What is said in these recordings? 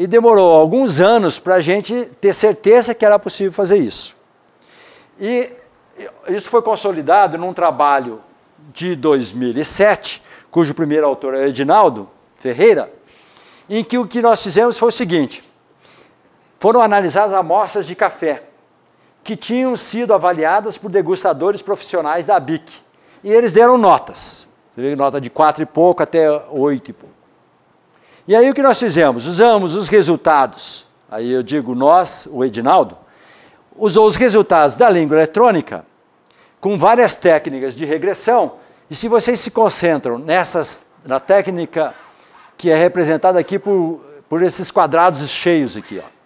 E demorou alguns anos para a gente ter certeza que era possível fazer isso. E isso foi consolidado num trabalho de 2007, cujo primeiro autor é Edinaldo Ferreira, em que o que nós fizemos foi o seguinte: foram analisadas amostras de café que tinham sido avaliadas por degustadores profissionais da BIC. E eles deram notas. Você vê, nota de 4 e pouco até 8 e pouco. E aí o que nós fizemos? Usamos os resultados, aí eu digo nós, o Edinaldo, usou os resultados da língua eletrônica com várias técnicas de regressão, e se vocês se concentram na técnica que é representada aqui por esses quadrados cheios aqui, ó,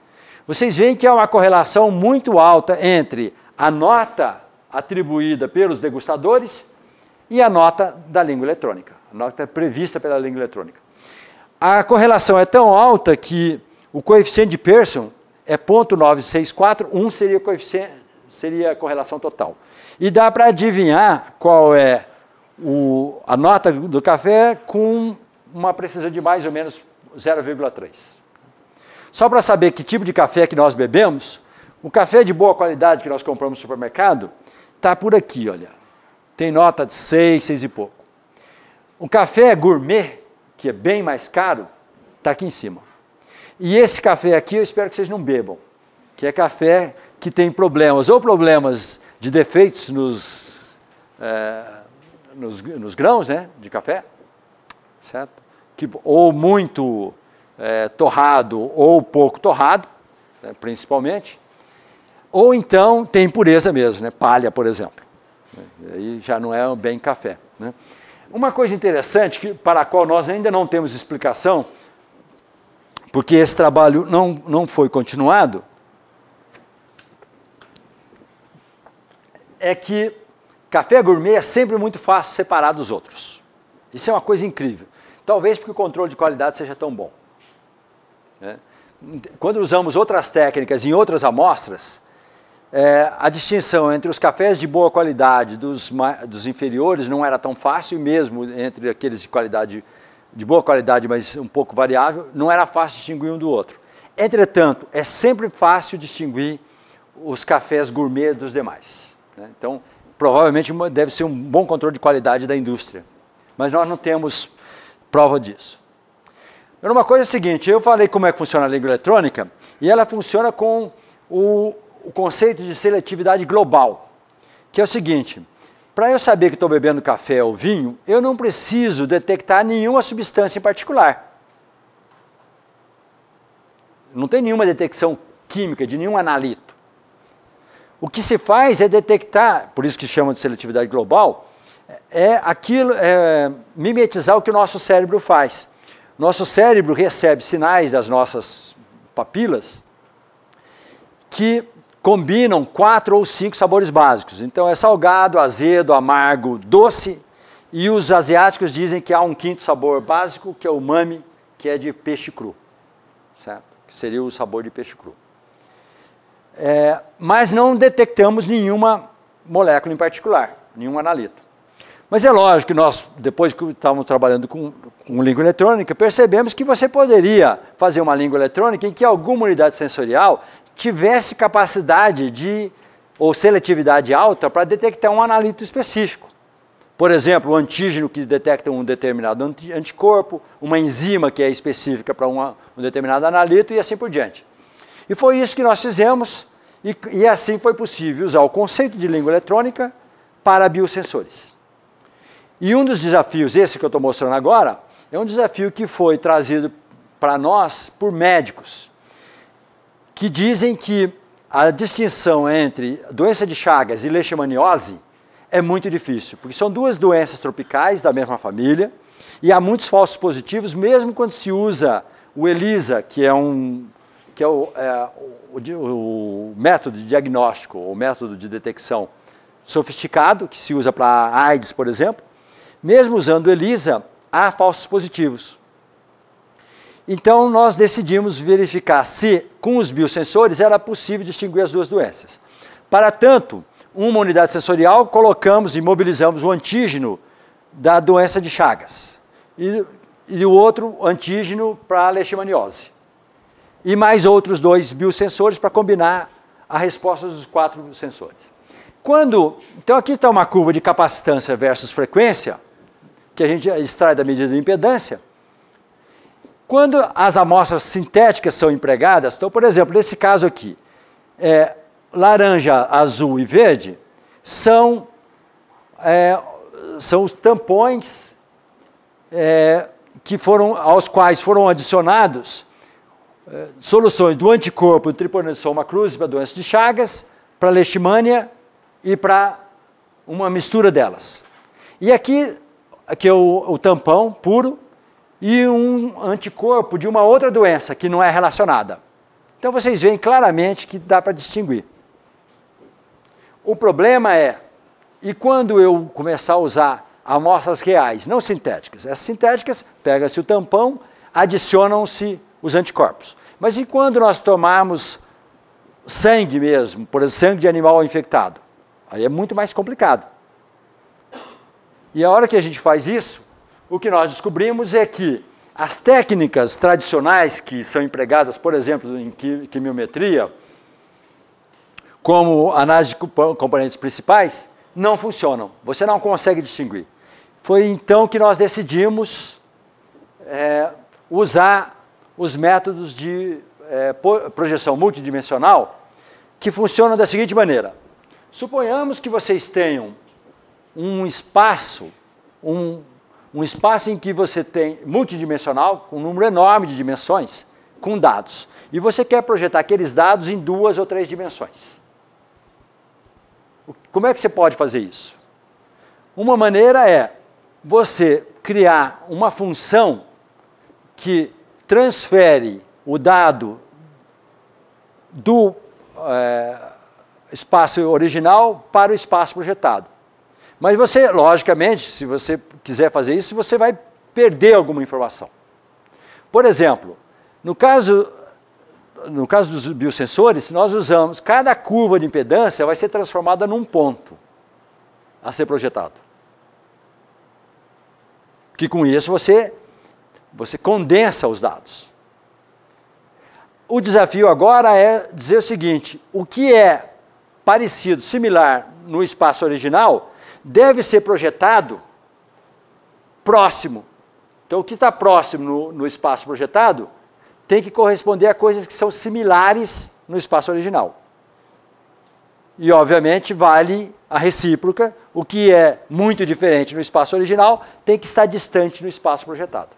vocês veem que há uma correlação muito alta entre a nota atribuída pelos degustadores e a nota da língua eletrônica, a nota prevista pela língua eletrônica. A correlação é tão alta que o coeficiente de Pearson é 0.964, 1 seria a correlação total. E dá para adivinhar qual é a nota do café com uma precisão de mais ou menos 0,3. Só para saber que tipo de café que nós bebemos, o café de boa qualidade que nós compramos no supermercado está por aqui, olha. Tem nota de 6, 6 e pouco. O café gourmet, que é bem mais caro, está aqui em cima. E esse café aqui eu espero que vocês não bebam, que é café que tem problemas, ou problemas de defeitos nos grãos, né, de café, certo? Ou muito torrado ou pouco torrado, né, principalmente, ou então tem impureza mesmo, né, palha, por exemplo. Aí já não é bem café, né? Uma coisa interessante, para a qual nós ainda não temos explicação, porque esse trabalho não foi continuado, é que café gourmet é sempre muito fácil separar dos outros. Isso é uma coisa incrível. Talvez porque o controle de qualidade seja tão bom, né? Quando usamos outras técnicas em outras amostras, a distinção entre os cafés de boa qualidade dos inferiores não era tão fácil, e mesmo entre aqueles de boa qualidade, mas um pouco variável, não era fácil distinguir um do outro. Entretanto, é sempre fácil distinguir os cafés gourmet dos demais, né? Então, provavelmente deve ser um bom controle de qualidade da indústria, mas nós não temos prova disso. Agora, uma coisa é a seguinte: eu falei como é que funciona a língua eletrônica, e ela funciona com o conceito de seletividade global, que é o seguinte: para eu saber que estou bebendo café ou vinho, eu não preciso detectar nenhuma substância em particular. Não tem nenhuma detecção química de nenhum analito. O que se faz é detectar, por isso que chama de seletividade global, mimetizar o que o nosso cérebro faz. Nosso cérebro recebe sinais das nossas papilas que combinam 4 ou 5 sabores básicos. Então é salgado, azedo, amargo, doce, e os asiáticos dizem que há um 5º sabor básico, que é o umami, que é de peixe cru, certo? Que seria o sabor de peixe cru. Mas não detectamos nenhuma molécula em particular, nenhum analito. Mas é lógico que nós, depois que estávamos trabalhando com língua eletrônica, percebemos que você poderia fazer uma língua eletrônica em que alguma unidade sensorial tivesse capacidade ou seletividade alta para detectar um analito específico. Por exemplo, o antígeno que detecta um determinado anticorpo, uma enzima que é específica para um determinado analito, e assim por diante. E foi isso que nós fizemos, e assim foi possível usar o conceito de língua eletrônica para biosensores. E um dos desafios, esse que eu estou mostrando agora, é um desafio que foi trazido para nós por médicos, que dizem que a distinção entre doença de Chagas e leishmaniose é muito difícil, porque são duas doenças tropicais da mesma família, e há muitos falsos positivos, mesmo quando se usa o ELISA, que é o método de diagnóstico, o método de detecção sofisticado, que se usa para AIDS, por exemplo. Mesmo usando o ELISA, há falsos positivos. Então, nós decidimos verificar se, com os biosensores, era possível distinguir as duas doenças. Para tanto, uma unidade sensorial, colocamos e mobilizamos o antígeno da doença de Chagas e o outro antígeno para a leishmaniose. E mais outros dois biosensores para combinar a resposta dos quatro sensores. Então aqui está uma curva de capacitância versus frequência, que a gente extrai da medida de impedância. Quando as amostras sintéticas são empregadas, então, por exemplo, nesse caso aqui, laranja, azul e verde, são os tampões aos quais foram adicionados soluções do anticorpo do Trypanosoma cruzi para a doença de Chagas, para a leishmania e para uma mistura delas. E aqui é o tampão puro e um anticorpo de uma outra doença que não é relacionada. Então vocês veem claramente que dá para distinguir. O problema é, e quando eu começar a usar amostras reais, não sintéticas? Essas sintéticas, pega-se o tampão, adicionam-se os anticorpos. Mas e quando nós tomarmos sangue mesmo, por exemplo, sangue de animal infectado? Aí é muito mais complicado. E a hora que a gente faz isso, o que nós descobrimos é que as técnicas tradicionais que são empregadas, por exemplo, em quimiometria, como análise de componentes principais, não funcionam. Você não consegue distinguir. Foi então que nós decidimos usar os métodos de projeção multidimensional, que funcionam da seguinte maneira. Suponhamos que vocês tenham um espaço em que você tem multidimensional, um número enorme de dimensões, com dados. E você quer projetar aqueles dados em 2 ou 3 dimensões. Como é que você pode fazer isso? Uma maneira é você criar uma função que transfere o dado do espaço original para o espaço projetado. Mas você, logicamente, se você quiser fazer isso, você vai perder alguma informação. Por exemplo, no caso dos biosensores, nós usamos, cada curva de impedância vai ser transformada num ponto a ser projetado. Que com isso você condensa os dados. O desafio agora é dizer o seguinte, o que é parecido, similar no espaço original, deve ser projetado próximo. Então o que está próximo no espaço projetado tem que corresponder a coisas que são similares no espaço original. E, obviamente, vale a recíproca. O que é muito diferente no espaço original tem que estar distante no espaço projetado.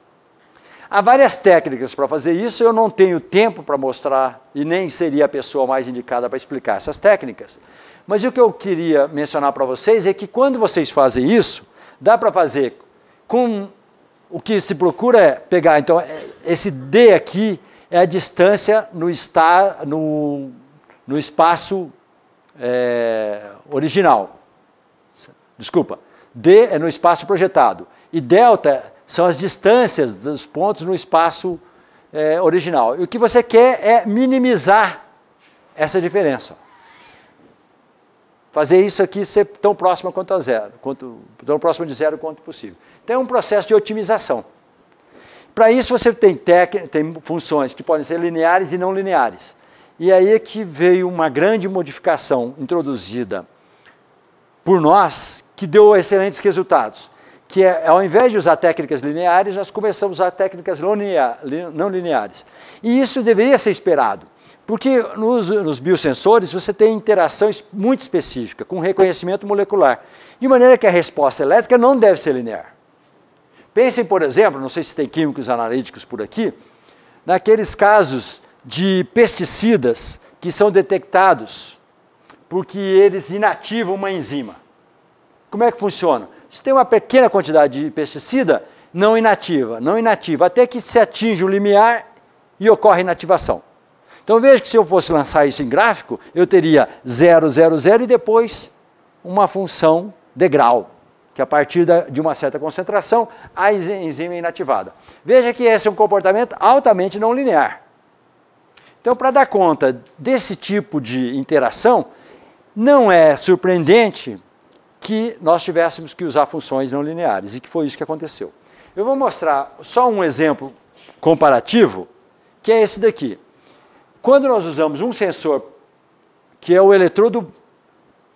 Há várias técnicas para fazer isso. Eu não tenho tempo para mostrar e nem seria a pessoa mais indicada para explicar essas técnicas. Mas o que eu queria mencionar para vocês é que quando vocês fazem isso, dá para fazer com... O que se procura é pegar, então, esse D aqui é a distância no espaço original. Desculpa, D é no espaço projetado. E delta são as distâncias dos pontos no espaço original. E o que você quer é minimizar essa diferença. Fazer isso aqui ser tão próximo quanto a zero, tão próximo de zero quanto possível. Então é um processo de otimização. Para isso você tem funções que podem ser lineares e não lineares. E aí é que veio uma grande modificação introduzida por nós, que deu excelentes resultados. Que é, ao invés de usar técnicas lineares, nós começamos a usar técnicas não lineares. E isso deveria ser esperado. Porque nos biosensores você tem interação muito específica com reconhecimento molecular, de maneira que a resposta elétrica não deve ser linear. Pensem, por exemplo, não sei se tem químicos analíticos por aqui, naqueles casos de pesticidas que são detectados porque eles inativam uma enzima. Como é que funciona? Se tem uma pequena quantidade de pesticida, não inativa, até que se atinge o limiar e ocorre inativação. Então veja que se eu fosse lançar isso em gráfico, eu teria 0, 0, 0 e depois uma função degrau, que a partir de uma certa concentração, a enzima é inativada. Veja que esse é um comportamento altamente não linear. Então para dar conta desse tipo de interação, Não é surpreendente que nós tivéssemos que usar funções não lineares, e que foi isso que aconteceu. Eu vou mostrar só um exemplo comparativo, que é esse daqui. Quando nós usamos um sensor, que é o eletrodo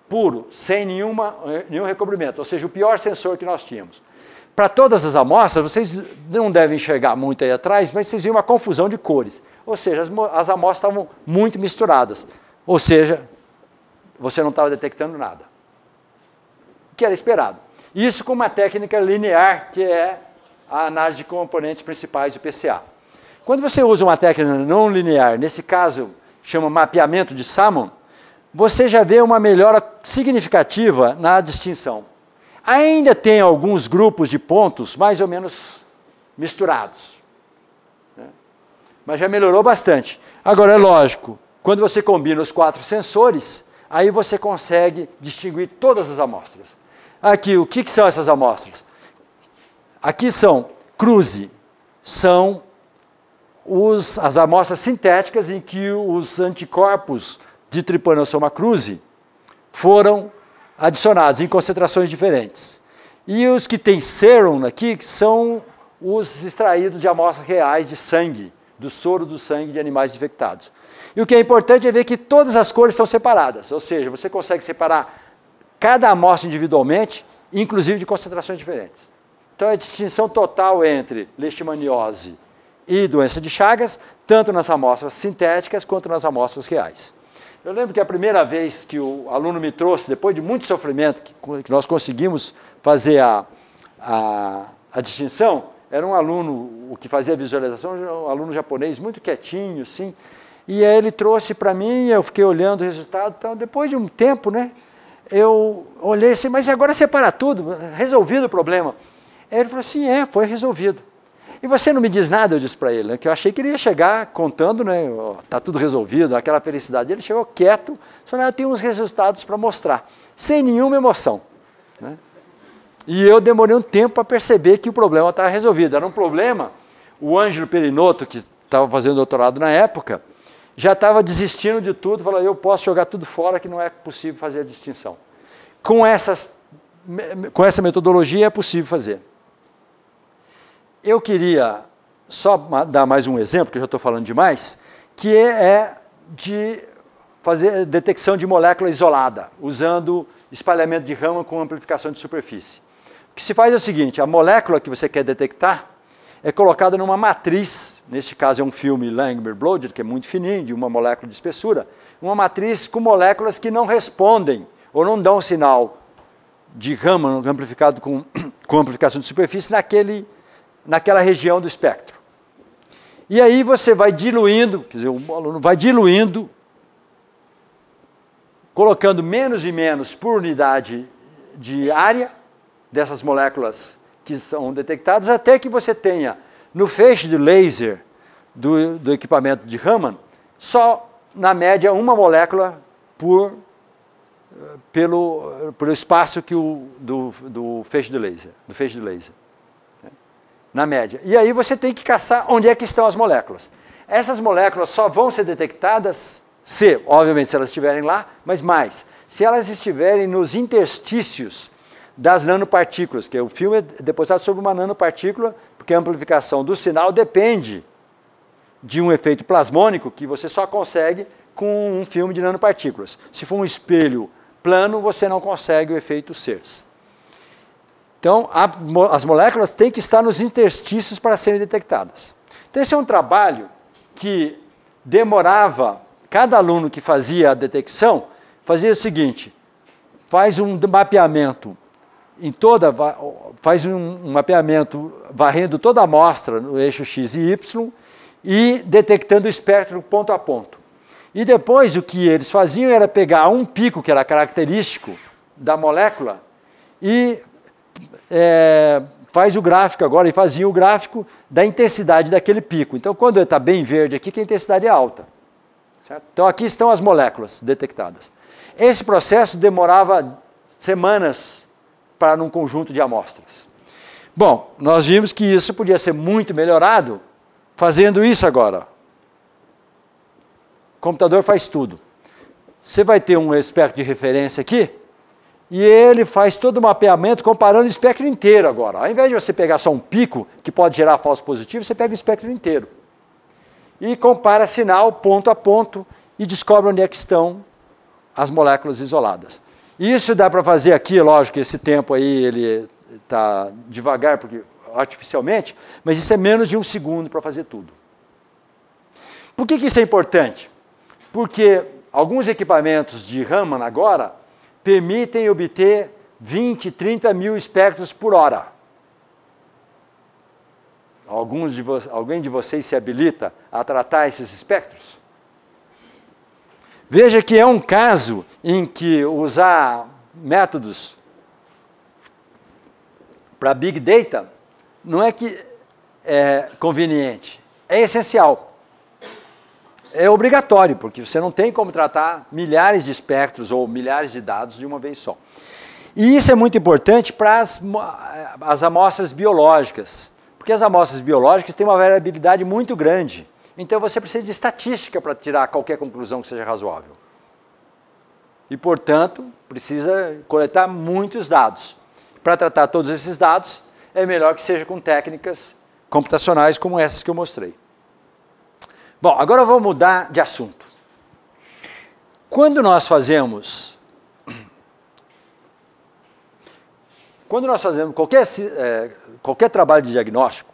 puro, sem nenhum recobrimento, ou seja, o pior sensor que nós tínhamos, para todas as amostras, vocês não devem enxergar muito aí atrás, mas vocês viram uma confusão de cores. Ou seja, as amostras estavam muito misturadas. Ou seja, você não estava detectando nada. O que era esperado. Isso com uma técnica linear, que é a análise de componentes principais do PCA. Quando você usa uma técnica não linear, nesse caso chama mapeamento de Raman, você já vê uma melhora significativa na distinção. Ainda tem alguns grupos de pontos mais ou menos misturados, né? Mas já melhorou bastante. Agora, é lógico, quando você combina os 4 sensores, aí você consegue distinguir todas as amostras. Aqui, o que são essas amostras? Aqui são cruzi, são as amostras sintéticas em que os anticorpos de Trypanosoma cruzi foram adicionados em concentrações diferentes. E os que têm serum aqui, que são os extraídos de amostras reais de sangue, do soro do sangue de animais infectados. E o que é importante é ver que todas as cores estão separadas, ou seja, você consegue separar cada amostra individualmente, inclusive de concentrações diferentes. Então, a distinção total entre leishmaniose e doença de Chagas, tanto nas amostras sintéticas quanto nas amostras reais. Eu lembro que a primeira vez que o aluno me trouxe, depois de muito sofrimento, que nós conseguimos fazer a distinção, era um aluno, o que fazia a visualização, um aluno japonês, muito quietinho, assim, e aí ele trouxe para mim, eu fiquei olhando o resultado, então, depois de um tempo, né, eu olhei assim, mas agora separa tudo, resolvido o problema. Aí ele falou assim, foi resolvido. E você não me diz nada, eu disse para ele, né, que eu achei que ele ia chegar contando, né, tá tudo resolvido, aquela felicidade. Ele chegou quieto, só que eu tenho uns resultados para mostrar, sem nenhuma emoção, né? E eu demorei um tempo para perceber que o problema estava resolvido. Era um problema, o Ângelo Perinotto, que estava fazendo doutorado na época, já estava desistindo de tudo, falou, eu posso jogar tudo fora, que não é possível fazer a distinção. Com essa metodologia é possível fazer. Eu queria só dar mais um exemplo, que eu já estou falando demais, que é de fazer detecção de molécula isolada, usando espalhamento de Raman com amplificação de superfície. O que se faz é o seguinte, a molécula que você quer detectar é colocada numa matriz, neste caso é um filme Langmuir-Blodgett, que é muito fininho, de uma molécula de espessura, uma matriz com moléculas que não respondem ou não dão sinal de Raman amplificado com amplificação de superfície naquela região do espectro. E aí você vai diluindo, quer dizer, o aluno vai diluindo, colocando menos e menos por unidade de área dessas moléculas que são detectadas, até que você tenha no feixe de laser do equipamento de Raman, só na média uma molécula pelo espaço que do feixe de laser, na média. E aí você tem que caçar onde é que estão as moléculas. Essas moléculas só vão ser detectadas obviamente, se elas estiverem lá, mas se elas estiverem nos interstícios das nanopartículas, que o filme é depositado sobre uma nanopartícula, porque a amplificação do sinal depende de um efeito plasmônico que você só consegue com um filme de nanopartículas. Se for um espelho plano, você não consegue o efeito SERS. Então, as moléculas têm que estar nos interstícios para serem detectadas. Então, esse é um trabalho que demorava, cada aluno que fazia a detecção, fazia o seguinte, faz um mapeamento varrendo toda a amostra no eixo X e Y e detectando o espectro ponto a ponto. E depois o que eles faziam era pegar um pico, que era característico da molécula, e fazia o gráfico da intensidade daquele pico. Então, quando está bem verde aqui, que a intensidade é alta. Certo? Então, aqui estão as moléculas detectadas. Esse processo demorava semanas para um conjunto de amostras. Bom, nós vimos que isso podia ser muito melhorado fazendo isso agora. O computador faz tudo. você vai ter um espectro de referência aqui, e ele faz todo o mapeamento comparando o espectro inteiro agora. Ao invés de você pegar só um pico, que pode gerar falso positivo, você pega o espectro inteiro. E compara sinal ponto a ponto e descobre onde é que estão as moléculas isoladas. Isso dá para fazer aqui, lógico, esse tempo aí ele está devagar, porque artificialmente, mas isso é menos de um segundo para fazer tudo. Por que isso é importante? Porque alguns equipamentos de Raman agora permitem obter 20, 30 mil espectros por hora. Alguém de vocês se habilita a tratar esses espectros? Veja que é um caso em que usar métodos para Big Data não é que é conveniente, é essencial. É obrigatório, porque você não tem como tratar milhares de espectros ou milhares de dados de uma vez só. E isso é muito importante para as amostras biológicas, porque as amostras biológicas têm uma variabilidade muito grande. Então você precisa de estatística para tirar qualquer conclusão que seja razoável. E, portanto, precisa coletar muitos dados. Para tratar todos esses dados, é melhor que seja com técnicas computacionais como essas que eu mostrei. Bom, agora eu vou mudar de assunto. Quando nós fazemos qualquer trabalho de diagnóstico,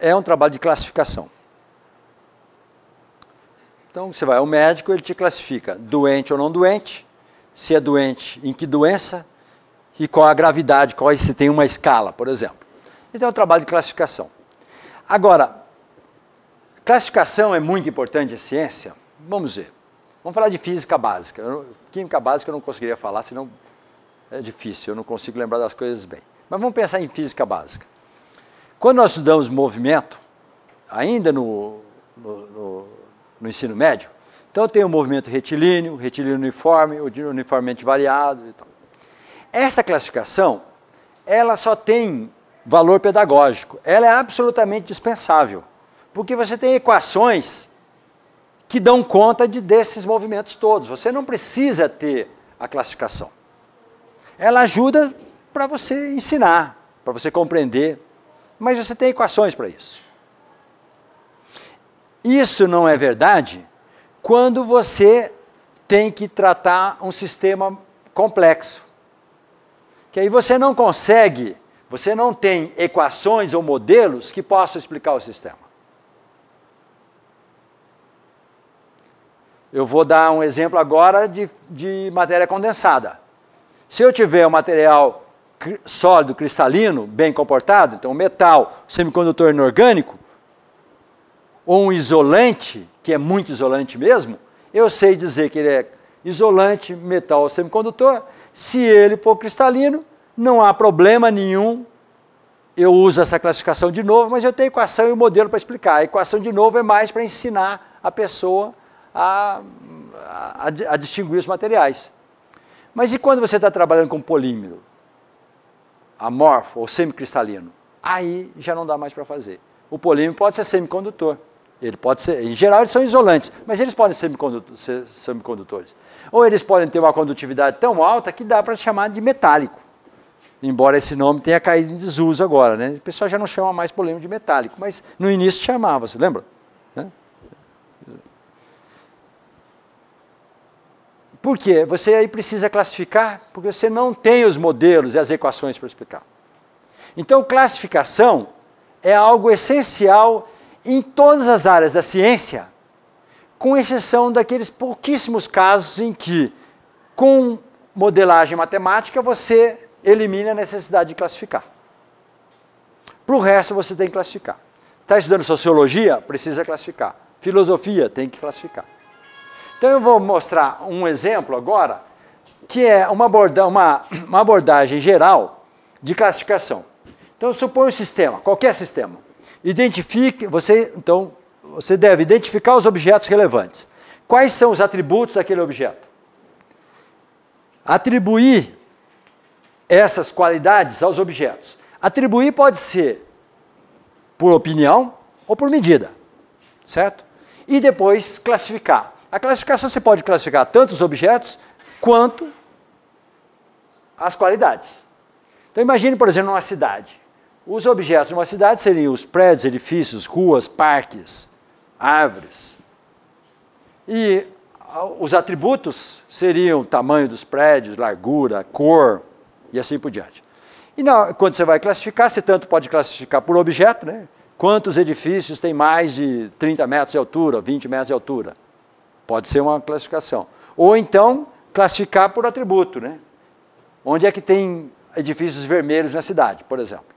é um trabalho de classificação. Então, você vai ao médico, ele te classifica doente ou não doente, se é doente, em que doença, e qual a gravidade, qual, se tem uma escala, por exemplo. Então, é um trabalho de classificação. Agora, classificação é muito importante em ciência? Vamos ver. Vamos falar de física básica. Química básica eu não conseguiria falar, senão é difícil, eu não consigo lembrar das coisas bem. Mas vamos pensar em física básica. Quando nós estudamos movimento, ainda no ensino médio, então tem o movimento retilíneo, retilíneo uniforme, uniformemente variado e tal. Essa classificação, ela só tem valor pedagógico, ela é absolutamente dispensável. Porque você tem equações que dão conta desses movimentos todos. Você não precisa ter a classificação. Ela ajuda para você ensinar, para você compreender, mas você tem equações para isso. Isso não é verdade quando você tem que tratar um sistema complexo. Que aí você não consegue, você não tem equações ou modelos que possam explicar o sistema. Eu vou dar um exemplo agora de matéria condensada. Se eu tiver um material sólido, cristalino, bem comportado, então metal, semicondutor inorgânico, ou um isolante, que é muito isolante mesmo, eu sei dizer que ele é isolante, metal ou semicondutor. Se ele for cristalino, não há problema nenhum. Eu uso essa classificação de novo, mas eu tenho equação e o modelo para explicar. A equação de novo é mais para ensinar a pessoa a distinguir os materiais. Mas e quando você está trabalhando com polímero, amorfo ou semicristalino? Aí já não dá mais para fazer. O polímero pode ser semicondutor. Ele pode ser, em geral eles são isolantes, mas eles podem ser semicondutores. Ou eles podem ter uma condutividade tão alta que dá para chamar de metálico. Embora esse nome tenha caído em desuso agora, né? O pessoal já não chama mais polímero de metálico, mas no início chamava, você lembra? Por quê? Você aí precisa classificar, porque você não tem os modelos e as equações para explicar. Então, classificação é algo essencial em todas as áreas da ciência, com exceção daqueles pouquíssimos casos em que, com modelagem matemática, você elimina a necessidade de classificar. Para o resto, você tem que classificar. Está estudando sociologia? Precisa classificar. Filosofia? Tem que classificar. Então eu vou mostrar um exemplo agora, que é uma abordagem geral de classificação. Então suponha um sistema, qualquer sistema. Então você deve identificar os objetos relevantes. Quais são os atributos daquele objeto? Atribuir essas qualidades aos objetos. Atribuir pode ser por opinião ou por medida, certo? E depois classificar. A classificação você pode classificar tanto os objetos quanto as qualidades. Então imagine, por exemplo, uma cidade. Os objetos de uma cidade seriam os prédios, edifícios, ruas, parques, árvores. E os atributos seriam o tamanho dos prédios, largura, cor e assim por diante. E quando você vai classificar, você tanto pode classificar por objeto, né? Quantos edifícios têm mais de 30 metros de altura, 20 metros de altura? Pode ser uma classificação. Ou então, classificar por atributo, né? Onde é que tem edifícios vermelhos na cidade, por exemplo?